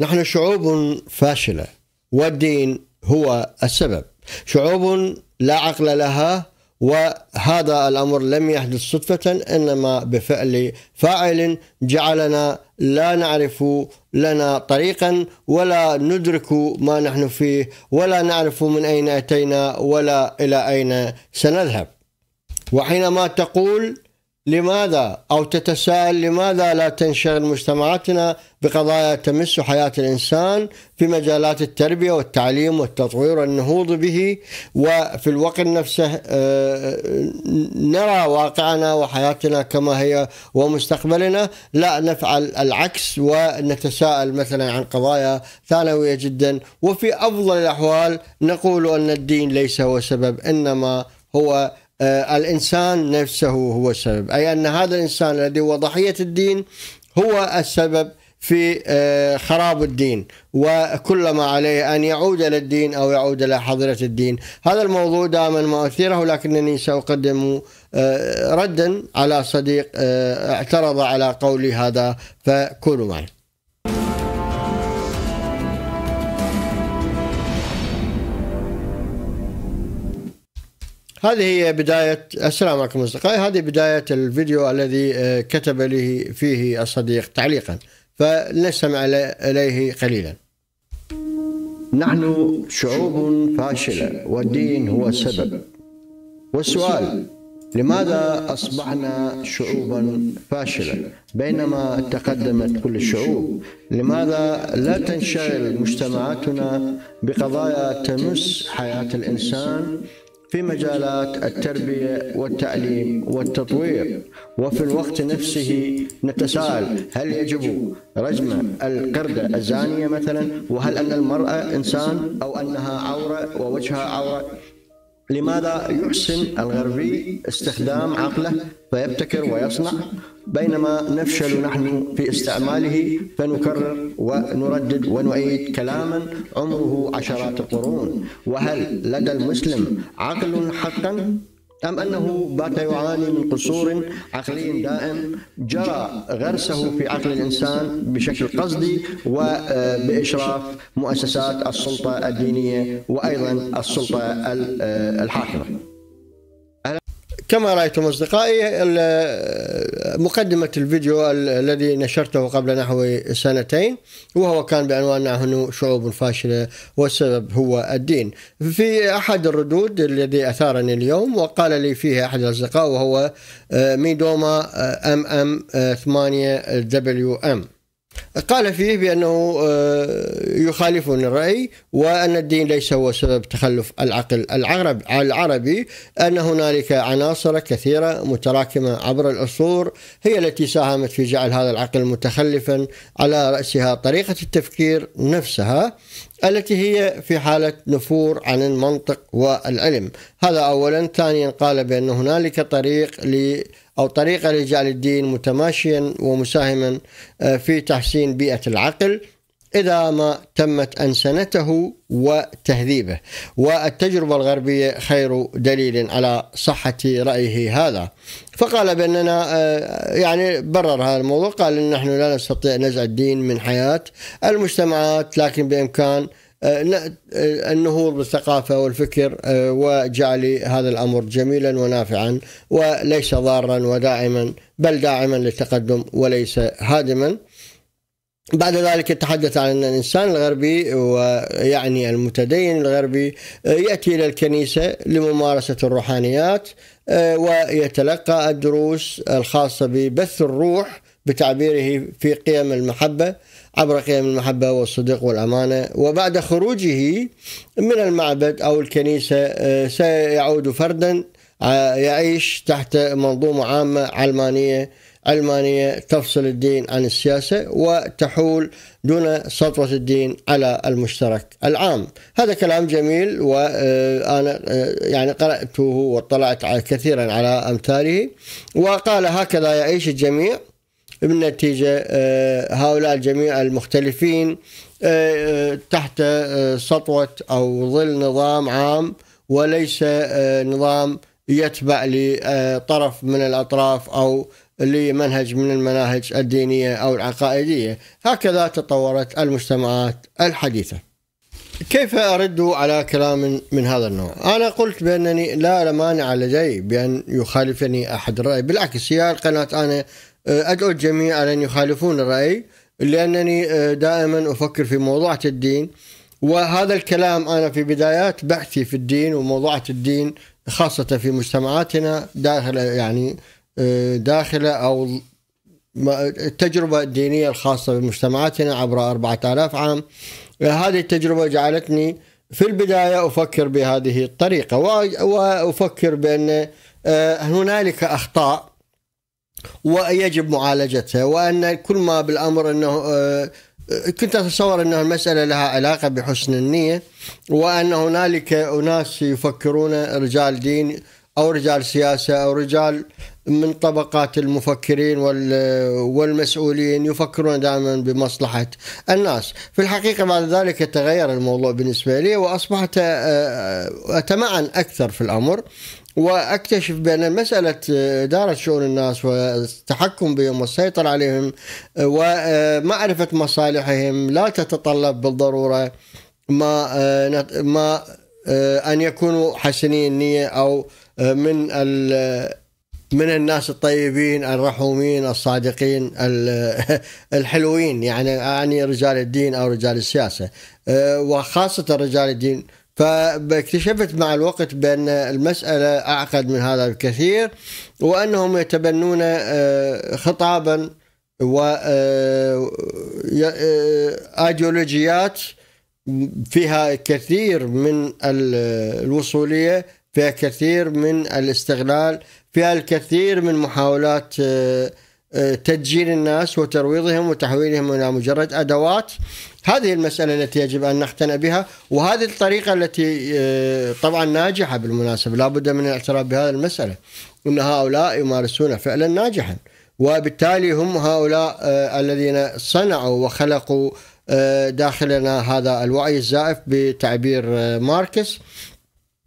نحن شعوب فاشلة والدين هو السبب. شعوب لا عقل لها، وهذا الأمر لم يحدث صدفة إنما بفعل فاعل جعلنا لا نعرف لنا طريقا ولا ندرك ما نحن فيه ولا نعرف من أين أتينا ولا إلى أين سنذهب. وحينما تقول لماذا أو تتساءل لماذا لا تنشغل مجتمعاتنا بقضايا تمس حياة الإنسان في مجالات التربية والتعليم والتطوير والنهوض به، وفي الوقت نفسه نرى واقعنا وحياتنا كما هي ومستقبلنا، لا نفعل العكس ونتساءل مثلا عن قضايا ثانوية جدا، وفي أفضل الأحوال نقول أن الدين ليس هو سبب إنما هو الإنسان نفسه هو السبب، أي أن هذا الإنسان الذي هو ضحية الدين هو السبب في خراب الدين وكل ما عليه أن يعود إلى الدين أو يعود إلى حضرة الدين. هذا الموضوع دائما ما أثيره، لكنني سأقدم ردا على صديق اعترض على قولي هذا، فكونوا معي. هذه هي بداية، السلام عليكم أصدقائي، هذه بداية الفيديو الذي كتب لي فيه الصديق تعليقا، فلنستمع إليه قليلا. نحن شعوب فاشلة والدين هو السبب، والسؤال لماذا أصبحنا شعوبا فاشلة بينما تقدمت كل الشعوب؟ لماذا لا تنشغل مجتمعاتنا بقضايا تمس حياة الإنسان في مجالات التربية والتعليم والتطوير، وفي الوقت نفسه نتساءل هل يجب رجم القردة الزانية مثلا، وهل أن المرأة إنسان أو أنها عورة ووجهها عورة؟ لماذا يحسن الغربي استخدام عقله فيبتكر ويصنع بينما نفشل نحن في استعماله، فنكرر ونردد ونعيد كلاما عمره عشرات القرون؟ وهل لدى المسلم عقل حقا أم أنه بات يعاني من قصور عقلي دائم جرى غرسه في عقل الإنسان بشكل قصدي وبإشراف مؤسسات السلطة الدينية وأيضا السلطة الحاكمة؟ كما رأيتم أصدقائي، مقدمة الفيديو الذي نشرته قبل نحو سنتين، وهو كان بعنوان نحن شعوب فاشلة والسبب هو الدين. في أحد الردود الذي أثارني اليوم وقال لي فيه أحد الأصدقاء، وهو ميدوما MM8WM، قال فيه بأنه يخالفني الرأي، وأن الدين ليس هو سبب تخلف العقل العربي، أن هنالك عناصر كثيرة متراكمة عبر العصور هي التي ساهمت في جعل هذا العقل متخلفا، على رأسها طريقة التفكير نفسها التي هي في حالة نفور عن المنطق والعلم. هذا أولا. ثانيا قال بأن هنالك طريقة لجعل الدين متماشيا ومساهما في تحسين بيئة العقل إذا ما تمت أنسنته وتهذيبه، والتجربة الغربية خير دليل على صحة رأيه هذا. فقال بأننا يعني برر هذا الموضوع، قال إن نحن لا نستطيع نزع الدين من حياة المجتمعات، لكن بإمكان النهوض بالثقافة والفكر وجعل هذا الأمر جميلا ونافعا وليس ضارا، وداعما بل داعما للتقدم وليس هادما. بعد ذلك تحدث عن أن الإنسان الغربي، ويعني المتدين الغربي، يأتي إلى الكنيسة لممارسة الروحانيات ويتلقى الدروس الخاصة ببث الروح بتعبيره في قيم المحبة، عبر قيم المحبة والصدق والأمانة. وبعد خروجه من المعبد أو الكنيسة سيعود فردا يعيش تحت منظومة عامة علمانية تفصل الدين عن السياسة وتحول دون سطوة الدين على المشترك العام. هذا كلام جميل، وأنا يعني قرأته واطلعت كثيرا على أمثاله. وقال هكذا يعيش الجميع، بالنتيجة هؤلاء الجميع المختلفين تحت سطوة أو ظل نظام عام، وليس نظام يتبع لطرف من الأطراف أو لمنهج من المناهج الدينية أو العقائدية. هكذا تطورت المجتمعات الحديثة. كيف أرد على كلام من هذا النوع؟ أنا قلت بأنني لا مانع لدي بأن يخالفني أحد الرأي، بالعكس هي القناة أنا أدعو الجميع على أن يخالفون الرأي، لأنني دائما أفكر في موضوعة الدين، وهذا الكلام أنا في بدايات بحثي في الدين وموضوعة الدين خاصة في مجتمعاتنا داخل أو التجربة الدينية الخاصة بمجتمعاتنا عبر 4000 عام. هذه التجربة جعلتني في البداية أفكر بهذه الطريقة، وأفكر بأن هنالك أخطاء ويجب معالجتها، وأن كل ما بالأمر أنه كنت أتصور أن المسألة لها علاقة بحسن النية، وأن هنالك أناس يفكرون رجال دين أو رجال سياسة أو رجال من طبقات المفكرين والمسؤولين يفكرون دائما بمصلحة الناس. في الحقيقة بعد ذلك تغير الموضوع بالنسبة لي، وأصبحت أتمعن أكثر في الأمر، وأكتشف بأن مسألة إدارة شؤون الناس والتحكم بهم والسيطرة عليهم ومعرفة مصالحهم لا تتطلب بالضرورة ما أن يكونوا حسني النية أو من الناس الطيبين الرحومين الصادقين الحلوين، يعني رجال الدين أو رجال السياسة وخاصة رجال الدين. فاكتشفت مع الوقت بأن المسألة أعقد من هذا بكثير، وأنهم يتبنون خطابا وأيديولوجيات فيها كثير من الوصولية، فيها كثير من الاستغلال، فيها الكثير من محاولات تدجين الناس وترويضهم وتحويلهم إلى مجرد أدوات. هذه المسألة التي يجب أن نقتنع بها، وهذه الطريقة التي طبعا ناجحة بالمناسبة، لا بد من الاعتراف بهذا المسألة، أن هؤلاء يمارسون فعلا ناجحا، وبالتالي هم هؤلاء الذين صنعوا وخلقوا داخلنا هذا الوعي الزائف بتعبير ماركس.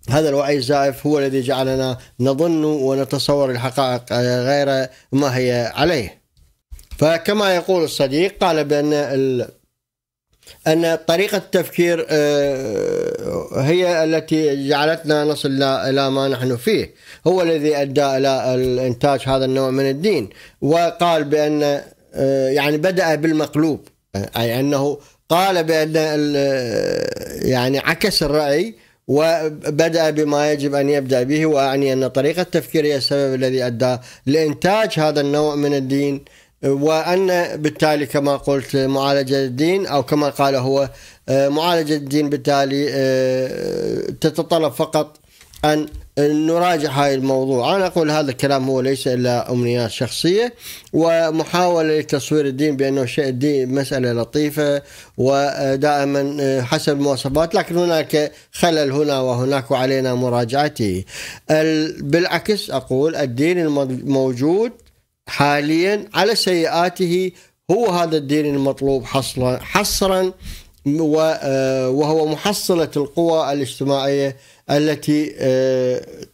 هذا الوعي الزائف هو الذي جعلنا نظن ونتصور الحقائق غير ما هي عليه. فكما يقول الصديق، قال بأن أن طريقة التفكير هي التي جعلتنا نصل إلى ما نحن فيه، هو الذي أدى إلى إنتاج هذا النوع من الدين. وقال بأن بدأ بالمقلوب، أي أنه قال بأن عكس الرأي وبدأ بما يجب أن يبدأ به، وأعني أن طريقة التفكير هي السبب الذي أدى لإنتاج هذا النوع من الدين، وأن بالتالي كما قلت معالجة الدين أو كما قال هو معالجة الدين بالتالي تتطلب فقط أن نراجع هاي الموضوع. أنا أقول هذا الكلام هو ليس إلا أمنيات شخصية ومحاولة لتصوير الدين بأنه شيء دين مسألة لطيفة ودائما حسب مواصفات، لكن هناك خلل هنا وهناك وعلينا مراجعته. بالعكس أقول الدين الموجود حاليا على سيئاته هو هذا الدين المطلوب حصرا، وهو محصلة القوى الاجتماعية التي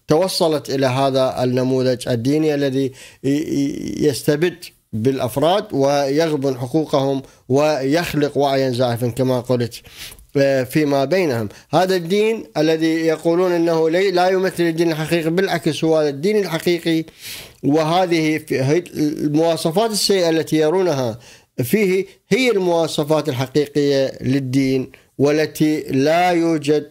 توصلت إلى هذا النموذج الديني الذي يستبد بالأفراد ويغضن حقوقهم ويخلق وعيا زائفا كما قلت فيما بينهم. هذا الدين الذي يقولون أنه لا يمثل الدين الحقيقي، بالعكس هو الدين الحقيقي، وهذه المواصفات السيئة التي يرونها فيه هي المواصفات الحقيقية للدين، والتي لا يوجد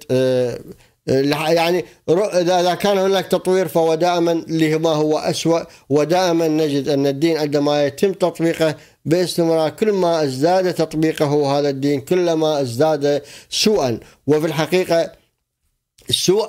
إذا كان هناك تطوير فهو دائما لما هو أسوأ، ودائما نجد أن الدين عندما يتم تطبيقه باستمرار كلما ازداد تطبيقه هذا الدين كلما ازداد سوءا. وفي الحقيقة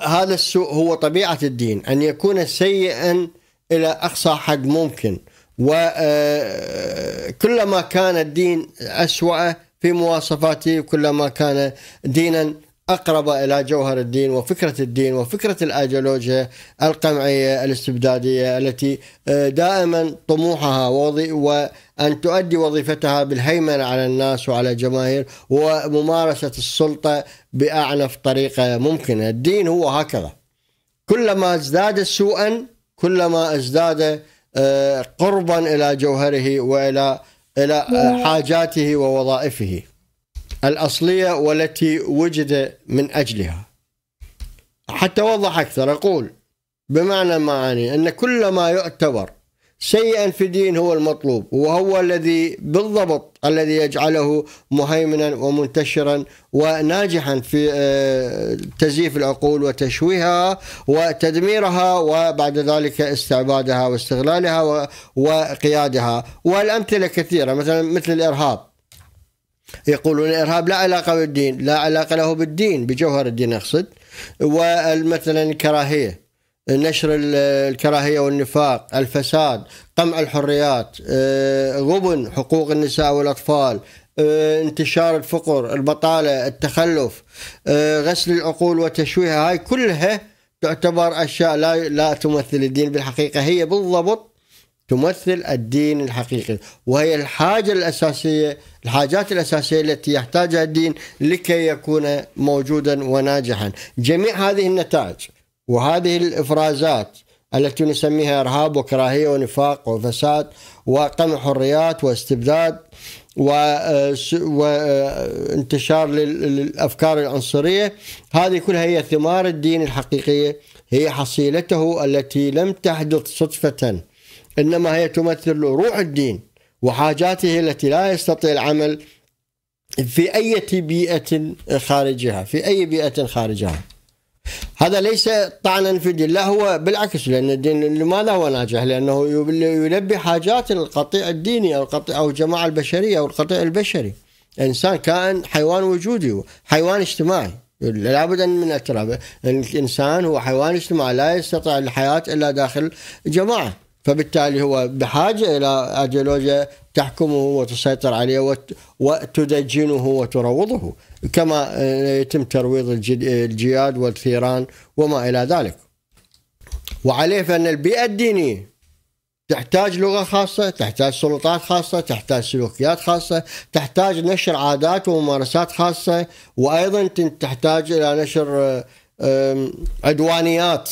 هذا السوء هو طبيعة الدين، أن يكون سيئا إلى أقصى حد ممكن، وكلما كان الدين أسوأ في مواصفاته كلما كان دينا أقرب إلى جوهر الدين وفكرة الدين وفكرة الأيديولوجيا القمعية الاستبدادية التي دائما طموحها وأن تؤدي وظيفتها بالهيمنة على الناس وعلى الجماهير وممارسة السلطة بأعنف طريقة ممكنة. الدين هو هكذا، كلما ازداد سوءا كلما ازداد قربا إلى جوهره وإلى حاجاته ووظائفه الأصلية والتي وجد من أجلها. حتى أوضح أكثر أقول بمعنى ما أعني أن كل ما يعتبر شيئا في الدين هو المطلوب، وهو الذي بالضبط الذي يجعله مهيمنا ومنتشرا وناجحا في تزييف العقول وتشويهها وتدميرها وبعد ذلك استعبادها واستغلالها وقيادها. والأمثلة كثيرة، مثلا مثل الإرهاب، يقولون الإرهاب لا علاقة بالدين، لا علاقة له بالدين بجوهر الدين أقصد. ومثلا الكراهية، نشر الكراهية والنفاق، الفساد، قمع الحريات، غبن حقوق النساء والأطفال، انتشار الفقر، البطالة، التخلف، غسل العقول وتشويهها، هاي كلها تعتبر أشياء لا تمثل الدين بالحقيقة. هي بالضبط تمثل الدين الحقيقي، وهي الحاجة الأساسية، الحاجات الأساسية التي يحتاجها الدين لكي يكون موجودا وناجحا. جميع هذه النتائج وهذه الإفرازات التي نسميها إرهاب وكراهية ونفاق وفساد وقمع حريات واستبداد وانتشار للأفكار العنصرية، هذه كلها هي ثمار الدين الحقيقية، هي حصيلته التي لم تحدث صدفة، إنما هي تمثل روح الدين وحاجاته التي لا يستطيع العمل في أي بيئة خارجها، في أي بيئة خارجها. هذا ليس طعنا في الدين، لا، هو بالعكس، لأن الدين لماذا هو ناجح؟ لأنه يلبي حاجات القطيع الديني أو الجماعة البشرية أو القطيع البشري. الإنسان كائن حيوان وجودي، حيوان اجتماعي، لابد من اعترافه. الإنسان هو حيوان اجتماعي، لا يستطيع الحياة إلا داخل جماعة، فبالتالي هو بحاجة إلى أيديولوجيا تحكمه وتسيطر عليه وتدجنه وتروضه، كما يتم ترويض الجياد والثيران وما إلى ذلك. وعليه فإن البيئة الدينية تحتاج لغة خاصة، تحتاج سلطات خاصة، تحتاج سلوكيات خاصة، تحتاج نشر عادات وممارسات خاصة، وأيضا تحتاج إلى نشر عدوانيات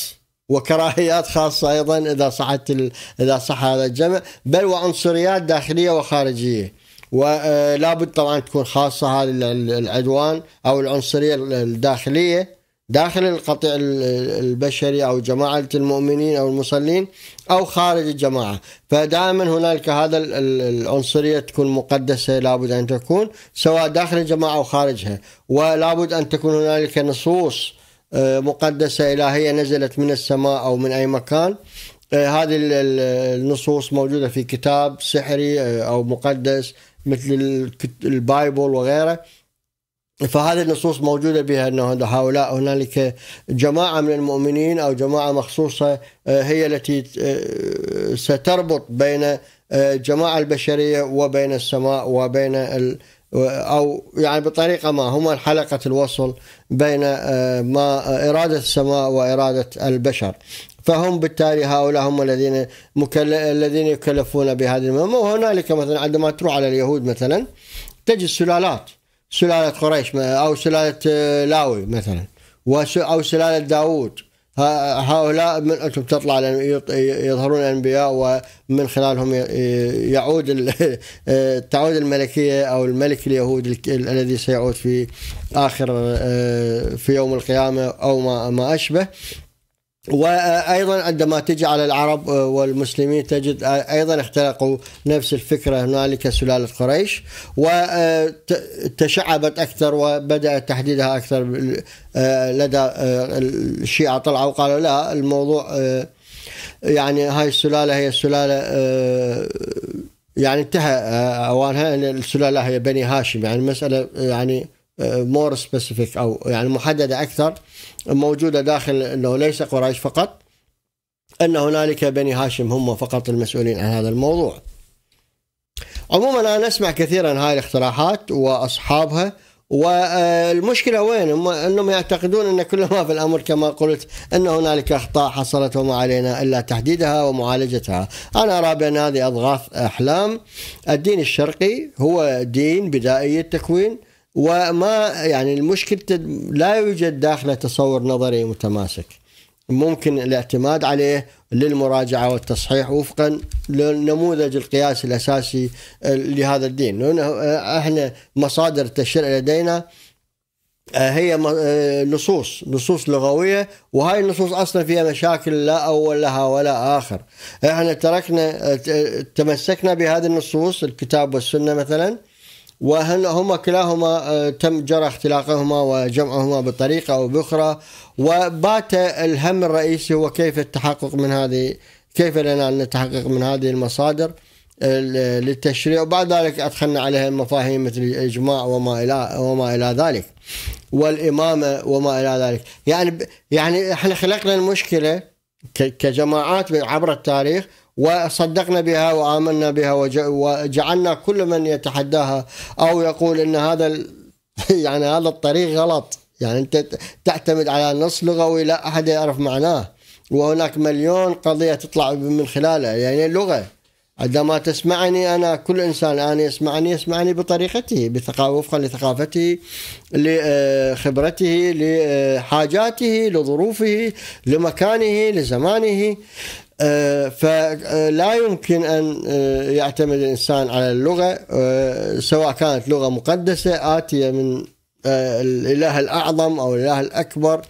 وكراهيات خاصة أيضا إذا صح هذا الجمع، بل وعنصريات داخلية وخارجية. ولا بد طبعا تكون خاصة هذه العدوان أو العنصرية الداخلية داخل القطيع البشري أو جماعة المؤمنين أو المصلين أو خارج الجماعة، فدائما هنالك هذا العنصرية تكون مقدسة، لا بد أن تكون سواء داخل الجماعة أو خارجها، ولا بد أن تكون هنالك نصوص مقدسة إلهية نزلت من السماء أو من أي مكان. هذه النصوص موجودة في كتاب سحري أو مقدس مثل البايبل وغيره، فهذه النصوص موجودة بها أنه هؤلاء هنالك جماعة من المؤمنين أو جماعة مخصوصة هي التي ستربط بين الجماعة البشرية وبين السماء وبين أو يعني بطريقة ما هما حلقة الوصل بين ما إرادة السماء وإرادة البشر، فهم بالتالي هؤلاء هم الذين يكلفون بهذه المهمة. وهنالك مثلا عندما تروح على اليهود مثلا تجد سلالات، سلالة قريش أو سلالة لاوي مثلا أو سلالة داوود، هؤلاء من أنتم تطلع يظهرون الأنبياء ومن خلالهم تعود الملكية أو الملك اليهود الذي سيعود في آخر في يوم القيامة أو ما أشبه. وأيضا عندما تجي على العرب والمسلمين تجد أيضا اختلقوا نفس الفكرة، هنالك سلالة قريش وتشعبت أكثر وبدأ تحديدها أكثر لدى الشيعة، طلعوا وقالوا لا، الموضوع يعني هاي السلالة هي السلالة يعني انتهى أوانها، السلالة هي بني هاشم، يعني مسألة يعني مور سبيسيفيك أو يعني محددة أكثر موجودة داخل، أنه ليس قريش فقط، أن هنالك بني هاشم هم فقط المسؤولين عن هذا الموضوع. عموما أنا أسمع كثيرا هاي الاقتراحات وأصحابها، والمشكلة وين؟ أنهم يعتقدون أن كل ما في الأمر كما قلت أن هنالك أخطاء حصلت وما علينا إلا تحديدها ومعالجتها. أنا أرى بأن هذه أضغاث أحلام. الدين الشرقي هو دين بدائي التكوين، وما يعني المشكلة لا يوجد داخله تصور نظري متماسك، ممكن الاعتماد عليه للمراجعة والتصحيح وفقا لنموذج القياس الأساسي لهذا الدين. احنا مصادر التشريع لدينا هي نصوص لغوية، وهاي النصوص أصلا فيها مشاكل لا أول لها ولا آخر. احنا تمسكنا بهذه النصوص الكتاب والسنة مثلا، وهما كلاهما تم جرى اختلاقهما وجمعهما بطريقة أو بأخرى، وبات الهم الرئيسي هو كيف التحقق من هذه، كيف لنا أن نتحقق من هذه المصادر للتشريع، وبعد ذلك أدخلنا عليها مفاهيم مثل الإجماع وما إلى ذلك، والإمامة وما إلى ذلك. يعني احنا خلقنا المشكلة كجماعات عبر التاريخ وصدقنا بها وآمنا بها، وجعلنا كل من يتحداها أو يقول أن هذا الطريق غلط، يعني أنت تعتمد على نص لغوي لا أحد يعرف معناه، وهناك مليون قضية تطلع من خلاله. يعني اللغة عندما تسمعني أنا، كل إنسان يسمعني بطريقته، وفقا لثقافته، لخبرته، لحاجاته، لظروفه، لمكانه، لزمانه. فلا يمكن أن يعتمد الإنسان على اللغة، سواء كانت لغة مقدسة آتية من الإله الأعظم أو الإله الأكبر،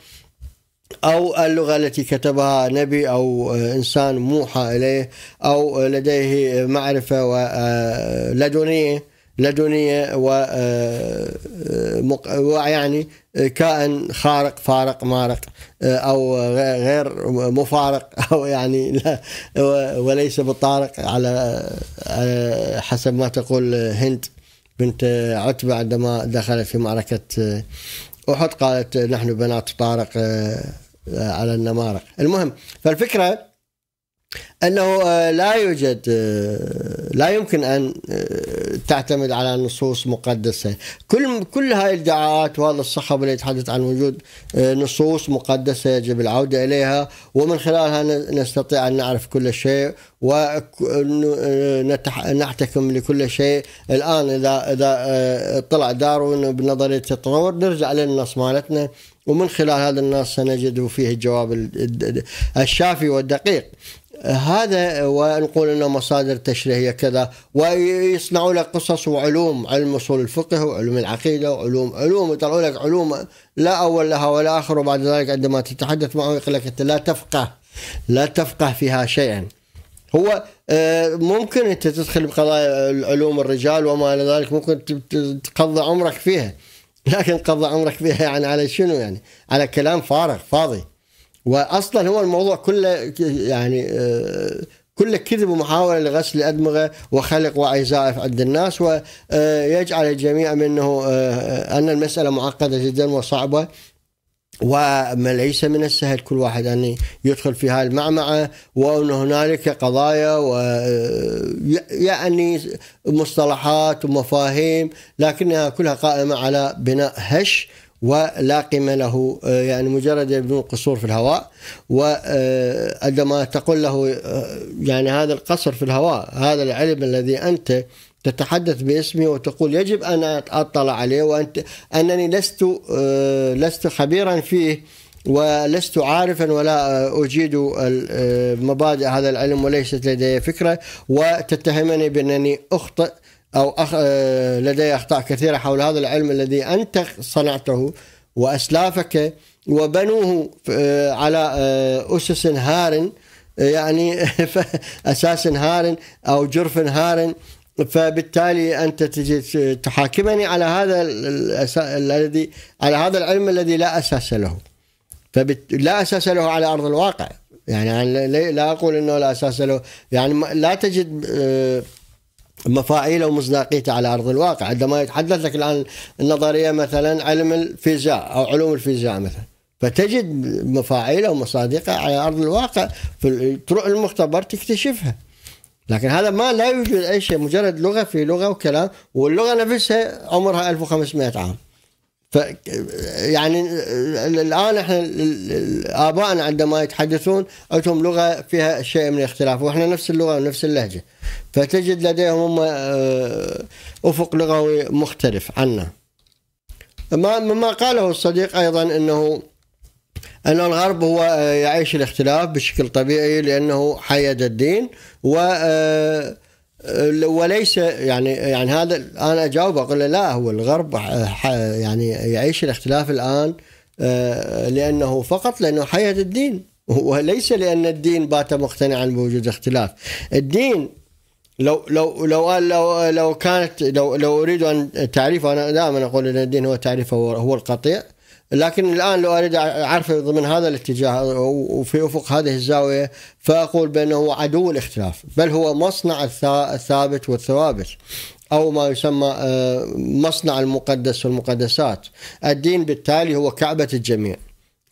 أو اللغة التي كتبها نبي أو إنسان موحى إليه أو لديه معرفة لدنية ويعني كائن خارق فارق مارق أو غير مفارق، أو يعني لا وليس بالطارق، على حسب ما تقول هند بنت عتبة عندما دخلت في معركة أحد، قالت نحن بنات طارق على النمارق. المهم، فالفكرة أنه لا يمكن أن تعتمد على نصوص مقدسة. كل هاي الادعاءات وهذا الصخب اللي يتحدث عن وجود نصوص مقدسة يجب العودة إليها، ومن خلالها نستطيع أن نعرف كل شيء ونحتكم لكل شيء. الآن إذا طلع داروين بنظرية التطور، نرجع للنص مالتنا، ومن خلال هذا النص سنجد فيه الجواب الشافي والدقيق. هذا ونقول انه مصادر تشريعيه كذا، ويصنعوا لك قصص وعلوم، علم اصول الفقه وعلوم العقيده وعلوم ويطلعوا لك علوم لا اول لها ولا اخر، وبعد ذلك عندما تتحدث معه يقول لك انت لا تفقه فيها شيئا. هو ممكن انت تدخل بقضايا علوم الرجال وما الى ذلك، ممكن تقضي عمرك فيها، لكن قضى عمرك فيها يعني على شنو؟ يعني على كلام فارغ فاضي. واصلا هو الموضوع كله يعني كله كذب ومحاوله لغسل الادمغه وخلق وعي زائف عند الناس، ويجعل الجميع منه ان المساله معقده جدا وصعبه، وليس من السهل كل واحد ان يدخل في هاي المعمعه، وان هنالك قضايا ويعني مصطلحات ومفاهيم لكنها كلها قائمه على بناء هش ولا قيمة له، يعني مجرد يبنون قصور في الهواء. وعندما تقول له يعني هذا القصر في الهواء، هذا العلم الذي أنت تتحدث باسمه وتقول يجب أن أطلع عليه، وأنت أنني لست خبيرا فيه ولست عارفا ولا أجيد مبادئ هذا العلم وليست لدي فكرة، وتتهمني بأنني أخطئ أو لدي أخطاء كثيرة حول هذا العلم الذي أنت صنعته وأسلافك وبنوه على أسس هار، يعني أساس هار أو جرف هار، فبالتالي أنت تجي تحاكمني على هذا العلم الذي لا أساس له، لا أساس له على أرض الواقع. يعني لا أقول أنه لا أساس له، يعني لا تجد مفاعيله ومصداقيته على أرض الواقع. عندما يتحدث لك الآن النظرية مثلا علم الفيزياء أو علوم الفيزياء مثلا، فتجد مفاعيله ومصادقه على أرض الواقع، تروح المختبر تكتشفها. لكن هذا ما لا يوجد أي شيء، مجرد لغة في لغة وكلام، واللغة نفسها عمرها 1500 عام. يعني الآن احنا آبائنا عندما يتحدثون عندهم لغة فيها شيء من الاختلاف، واحنا نفس اللغة ونفس اللهجة، فتجد لديهم هم أفق لغوي مختلف عنا. ما قاله الصديق أيضا أنه أن الغرب هو يعيش الاختلاف بشكل طبيعي لأنه حيد الدين وليس يعني هذا أنا أجاوب أقول لا هو الغرب يعني يعيش الاختلاف الآن لأنه فقط لأنه حيد الدين وليس لأن الدين بات مقتنعا بوجود اختلاف. الدين لو أريد أن تعريفه، أنا دائما أقول أن الدين هو تعريفه هو القطيع، لكن الآن لو أريد أعرفه ضمن هذا الاتجاه وفي أفق هذه الزاوية فأقول بأنه عدو الاختلاف، بل هو مصنع الثابت والثوابت أو ما يسمى مصنع المقدس والمقدسات. الدين بالتالي هو كعبة الجميع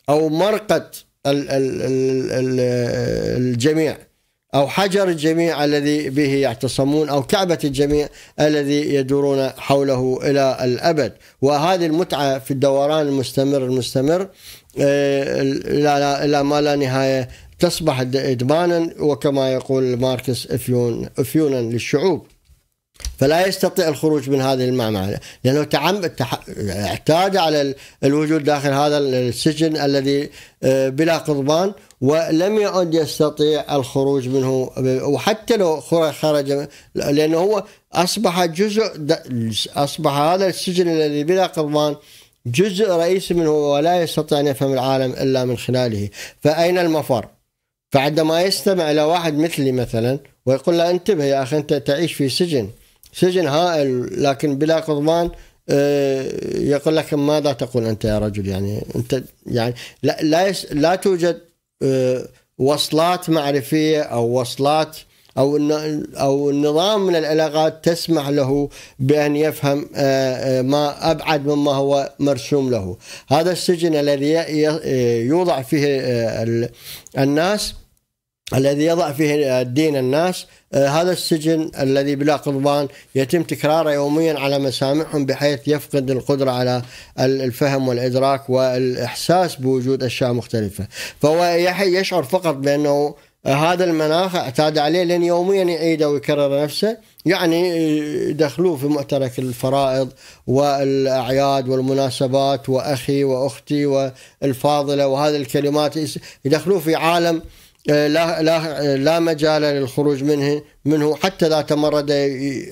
أو مرقد الجميع أو حجر الجميع الذي به يعتصمون أو كعبة الجميع الذي يدورون حوله إلى الأبد. وهذه المتعة في الدوران المستمر إلى ما لا نهاية تصبح إدمانا وكما يقول ماركس أفيونا للشعوب، فلا يستطيع الخروج من هذه المعمعة لأنه اعتاد على الوجود داخل هذا السجن الذي بلا قضبان ولم يعد يستطيع الخروج منه، وحتى لو خرج لأنه هو أصبح أصبح هذا السجن الذي بلا قضبان جزء رئيسي منه ولا يستطيع أن يفهم العالم إلا من خلاله. فأين المفر؟ فعندما يستمع إلى واحد مثلي مثلا ويقول له انتبه يا أخي أنت تعيش في سجن هائل لكن بلا قضبان، يقول لك ماذا تقول أنت يا رجل؟ يعني أنت يعني لا توجد وصلات معرفية أو وصلات أو نظام من العلاقات تسمح له بأن يفهم ما أبعد مما هو مرسوم له. هذا السجن الذي يوضع فيه الناس، الذي يضع فيه الدين الناس، هذا السجن الذي بلا قضبان يتم تكراره يوميا على مسامعهم بحيث يفقد القدرة على الفهم والإدراك والإحساس بوجود أشياء مختلفة. فهو يشعر فقط بأنه هذا المناخ اعتاد عليه لأن يوميا يعيده ويكرر نفسه، يعني دخلوه في معترك الفرائض والأعياد والمناسبات وأخي وأختي والفاضلة وهذه الكلمات، يدخلوه في عالم لا مجال للخروج منه حتى إذا تمرد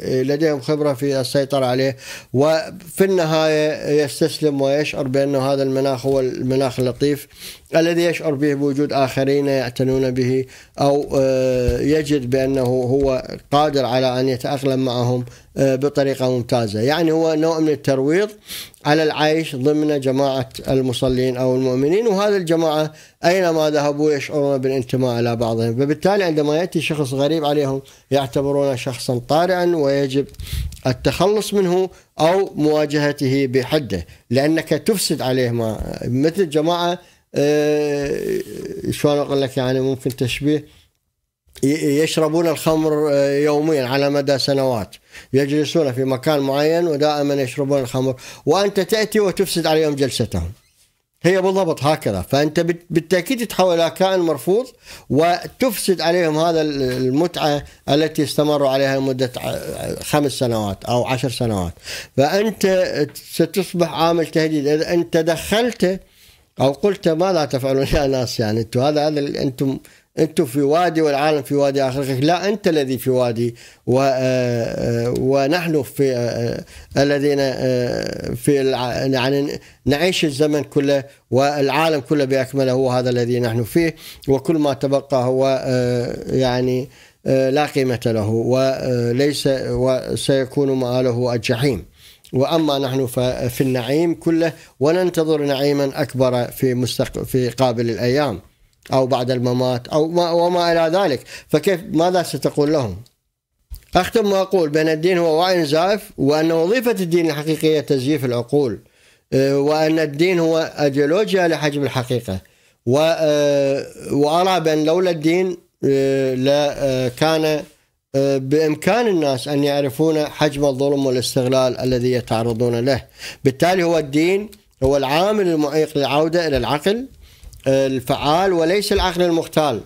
لديهم خبرة في السيطرة عليه، وفي النهاية يستسلم ويشعر بأن هذا المناخ هو المناخ اللطيف الذي يشعر به بوجود آخرين يعتنون به أو يجد بأنه هو قادر على أن يتأقلم معهم بطريقة ممتازة. يعني هو نوع من الترويض على العيش ضمن جماعة المصلين أو المؤمنين، وهذه الجماعة أينما ذهبوا يشعرون بالانتماء إلى بعضهم، فبالتالي عندما يأتي شخص غريب عليهم يعتبرونه شخصا طارئا ويجب التخلص منه أو مواجهته بحده لأنك تفسد عليه ما مثل الجماعة شلون أقول لك، يعني ممكن تشبيه يشربون الخمر يوميا على مدى سنوات، يجلسون في مكان معين ودائما يشربون الخمر وأنت تأتي وتفسد عليهم جلستهم، هي بالضبط هكذا. فأنت بالتأكيد تتحول إلى كائن مرفوض وتفسد عليهم هذا المتعة التي استمروا عليها لمدة 5 سنوات أو 10 سنوات، فأنت ستصبح عامل تهديد إذا أنت دخلت أو قلت ماذا تفعلون يا ناس، يعني أنتم في وادي والعالم في وادي آخر. لا، أنت الذي في وادي ونحن في الذين في يعني نعيش الزمن كله والعالم كله بأكمله هو هذا الذي نحن فيه، وكل ما تبقى هو يعني لا قيمة له وليس وسيكون مآله الجحيم، وأما نحن في النعيم كله وننتظر نعيما أكبر في قابل الأيام أو بعد الممات أو وما إلى ذلك. فكيف ماذا ستقول لهم؟ أختم وأقول بأن الدين هو وعي زائف، وأن وظيفة الدين الحقيقية تزييف العقول، وأن الدين هو أيديولوجيا لحجم الحقيقة، وأرى بأن لولا الدين لكان بإمكان الناس أن يعرفون حجم الظلم والاستغلال الذي يتعرضون له. بالتالي هو الدين هو العامل المعيق للعودة إلى العقل الفعال وليس العقل المختال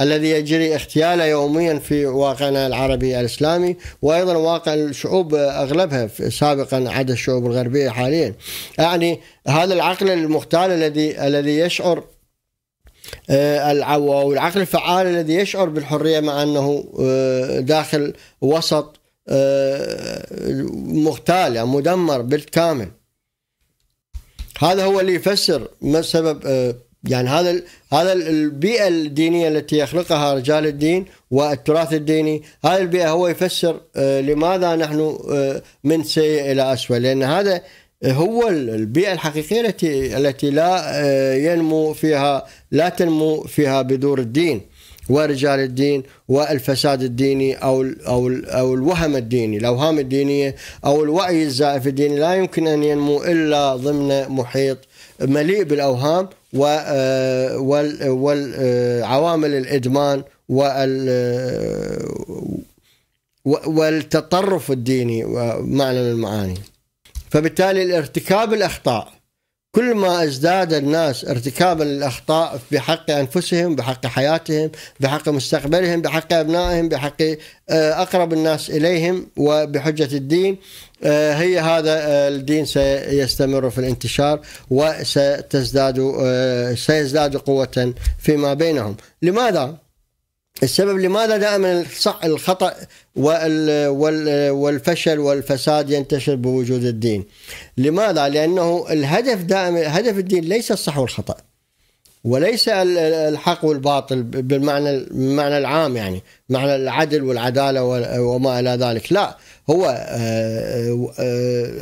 الذي يجري اغتياله يوميا في واقعنا العربي الإسلامي وأيضا واقع الشعوب أغلبها سابقا عدا الشعوب الغربية حاليا. يعني هذا العقل المختال الذي يشعر والعقل الفعال الذي يشعر بالحرية مع أنه داخل وسط مغتال أو مدمر بالكامل. هذا هو اللي يفسر ما سبب يعني هذا البيئة الدينية التي يخلقها رجال الدين والتراث الديني، هذه البيئة هو يفسر لماذا نحن من سيء إلى أسوأ، لأن هذا هو البيئة الحقيقية التي لا ينمو فيها بدور الدين ورجال الدين والفساد الديني أو الوهم الديني، الأوهام الدينية أو الوعي الزائف الديني لا يمكن أن ينمو إلا ضمن محيط مليء بالأوهام والعوامل الإدمان والتطرف الديني ومعنى من المعاني. فبالتالي الارتكاب الأخطاء، كل ما ازداد الناس ارتكابا للأخطاء بحق أنفسهم، بحق حياتهم، بحق مستقبلهم، بحق أبنائهم، بحق أقرب الناس إليهم وبحجة الدين، هي هذا الدين سيستمر في الانتشار وسيزداد قوة فيما بينهم. لماذا؟ السبب لماذا دائما الخطأ والفشل والفساد ينتشر بوجود الدين؟ لماذا؟ لأنه الهدف دائما، هدف الدين ليس الصح والخطأ وليس الحق والباطل بالمعنى العام، يعني معنى العدل والعدالة وما إلى ذلك، لا، هو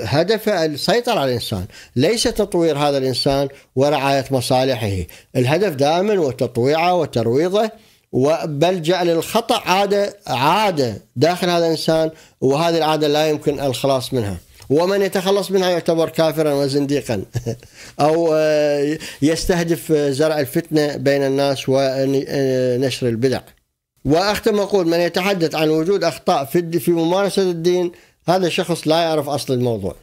هدفه السيطرة على الإنسان، ليس تطوير هذا الإنسان ورعاية مصالحه. الهدف دائما وتطويعه وترويضه، بل جعل الخطأ عادة داخل هذا الإنسان، وهذه العادة لا يمكن الخلاص منها، ومن يتخلص منها يعتبر كافرا وزنديقا أو يستهدف زرع الفتنة بين الناس ونشر البدع. وأختم أقول من يتحدث عن وجود أخطاء في ممارسة الدين هذا شخص لا يعرف أصل الموضوع،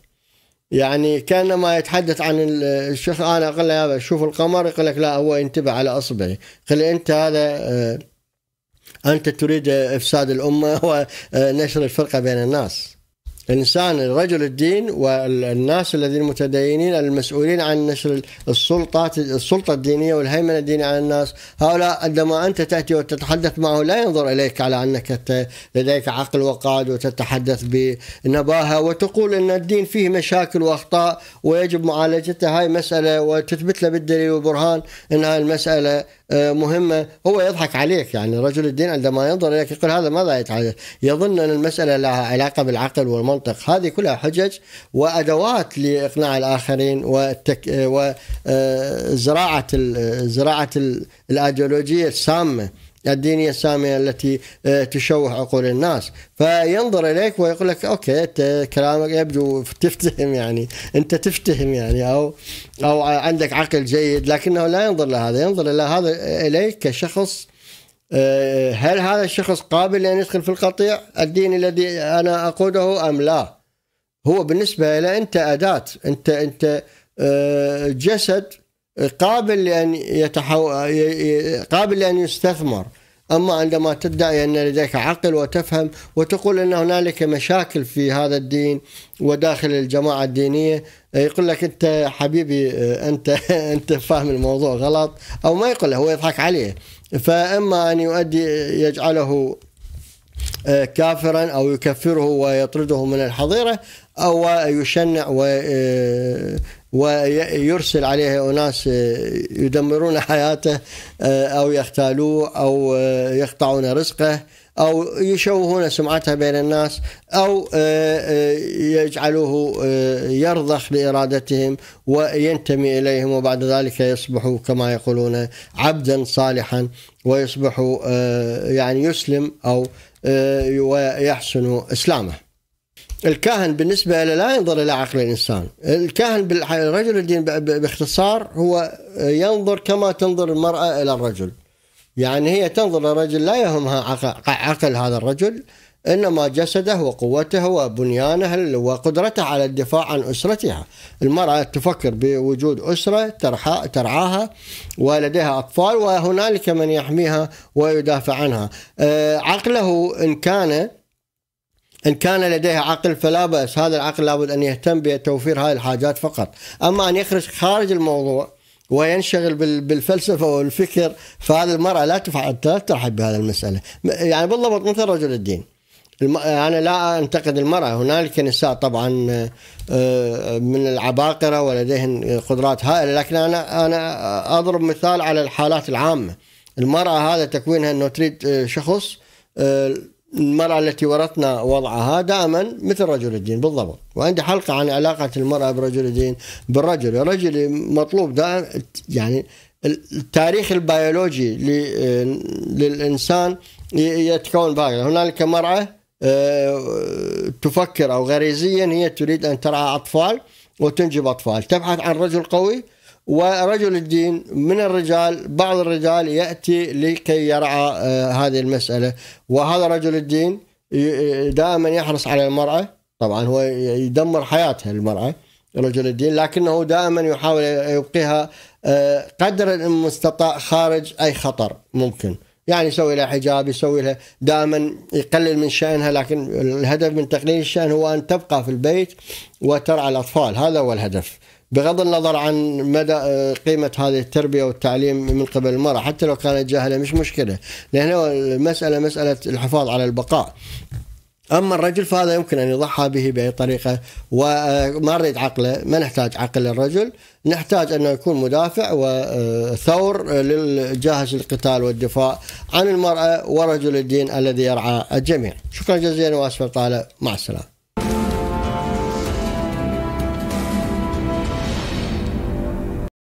يعني كانما يتحدث عن الشيخ، انا اقول له يابا شوف القمر، يقول لك لا هو ينتبه على اصبعي، قل لي انت هذا انت تريد افساد الامه ونشر الفرقه بين الناس. الانسان الرجل الدين والناس الذين المتدينين المسؤولين عن نشر السلطه الدينيه والهيمنه الدينيه على الناس، هؤلاء عندما انت تاتي وتتحدث معه لا ينظر اليك على انك لديك عقل وقاد وتتحدث بنباهه وتقول ان الدين فيه مشاكل واخطاء ويجب معالجتها، هاي مساله، وتثبت له بالدليل والبرهان ان هاي المساله مهمه، هو يضحك عليك. يعني رجل الدين عندما ينظر اليك يقول هذا ماذا يتحدث، يظن ان المساله لها علاقه بالعقل والمنطق. هذه كلها حجج وأدوات لإقناع الآخرين وزراعة الأيديولوجية السامة الدينية السامة التي تشوه عقول الناس، فينظر إليك ويقول لك أوكي أنت كلامك يبدو تفتهم، يعني أنت تفتهم يعني أو عندك عقل جيد، لكنه لا ينظر لهذا، ينظر لهذا إليك كشخص، هل هذا الشخص قابل لأن يدخل في القطيع الديني الذي أنا أقوده أم لا؟ هو بالنسبة له أنت أداة، أنت جسد قابل لأن قابل لأن يستثمر. أما عندما تدعي أن لديك عقل وتفهم وتقول أن هنالك مشاكل في هذا الدين وداخل الجماعة الدينية، يقول لك أنت حبيبي أنت فاهم الموضوع غلط، أو ما يقول له، هو يضحك عليه. فإما أن يؤدي يجعله كافرا أو يكفره ويطرده من الحظيرة، أو يشنع ويرسل عليه أناس يدمرون حياته أو يختالوه أو يقطعون رزقه أو يشوهون سمعته بين الناس أو يجعلوه يرضخ لإرادتهم وينتمي إليهم، وبعد ذلك يصبح كما يقولون عبدا صالحا، ويصبح يعني يسلم أو ويحسن إسلامه. الكاهن بالنسبة له لا ينظر إلى عقل الإنسان، الكاهن بالرجل الدين باختصار هو ينظر كما تنظر المرأة إلى الرجل، يعني هي تنظر للرجل لا يهمها عقل هذا الرجل، إنما جسده وقوته وبنيانه وقدرته على الدفاع عن أسرتها. المرأة تفكر بوجود أسرة ترعاها ولديها أطفال، وهنالك من يحميها ويدافع عنها. عقله إن كان لديها عقل فلا بأس، هذا العقل لابد أن يهتم بتوفير هذه الحاجات فقط. أما أن يخرج خارج الموضوع وينشغل بالفلسفة والفكر، فهذه المرأة لا ترحب بهذا المسألة. يعني بالضبط مثل رجل الدين، أنا لا أنتقد المرأة، هنالك نساء طبعا من العباقرة ولديهن قدرات هائلة، لكن أنا أضرب مثال على الحالات العامة. المرأة هذا تكوينها أنه تريد شخص، المرأة التي ورثنا وضعها دائما مثل رجل الدين بالضبط. وعندي حلقة عن علاقة المرأة برجل الدين بالرجل. الرجل مطلوب دائما، يعني التاريخ البيولوجي للإنسان يتكون باقي. هنالك مرأة تفكر أو غريزيا هي تريد أن ترعى أطفال وتنجب أطفال، تبحث عن رجل قوي. ورجل الدين من الرجال، بعض الرجال يأتي لكي يرعى هذه المسألة، وهذا رجل الدين دائما يحرص على المرأة. طبعا هو يدمر حياتها المرأة رجل الدين، لكنه دائما يحاول يبقيها قدر المستطاع خارج أي خطر ممكن. يعني يسوي لها حجاب، يسوي لها دائما يقلل من شأنها، لكن الهدف من تقليل الشأن هو أن تبقى في البيت وترعى الأطفال، هذا هو الهدف، بغض النظر عن مدى قيمة هذه التربية والتعليم من قبل المرأة. حتى لو كانت جاهلة مش مشكلة، لأن المسألة مسألة الحفاظ على البقاء. أما الرجل فهذا يمكن أن يضحى به بأي طريقة، وما نريد عقله، ما نحتاج عقل الرجل، نحتاج أنه يكون مدافع وثور للجاهز للقتال والدفاع عن المرأة ورجل الدين الذي يرعى الجميع. شكرا جزيلا وأسف الطالة، مع السلامة.